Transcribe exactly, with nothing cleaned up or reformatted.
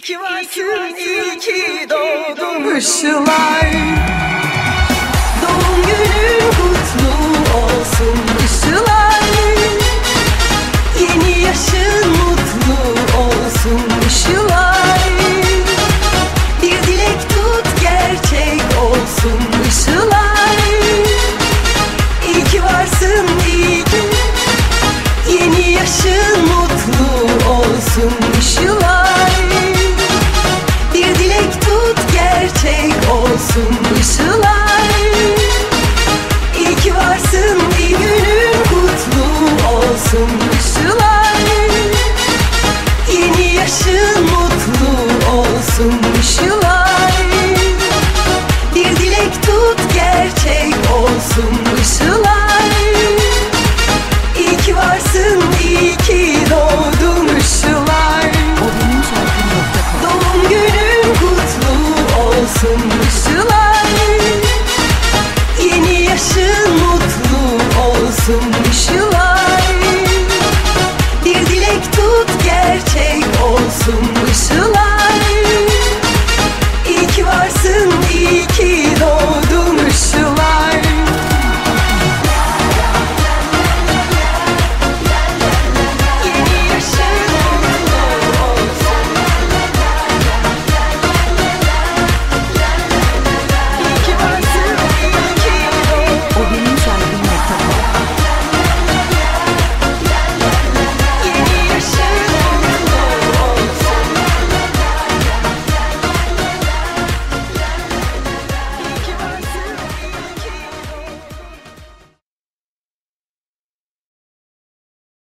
İyi ki varsın, iyi ki doğdun Işılay. Doğum günün kutlu olsun Işılay. Yeni yaşın mutlu olsun Işılay. Bir dilek tut, gerçek olsun Işılay. İyi ki varsın, iyi ki. Yeni yaşın mutlu olsun Işılay. Işılay, iyi ki varsın, iyi günün kutlu olsun Işılay. Yeni yaşın mutlu olsun Işılay. Bir dilek tut, gerçek olsun Işılay. İyi ki varsın, iyi ki doğdun Işılay. Doğum günün kutlu olsun.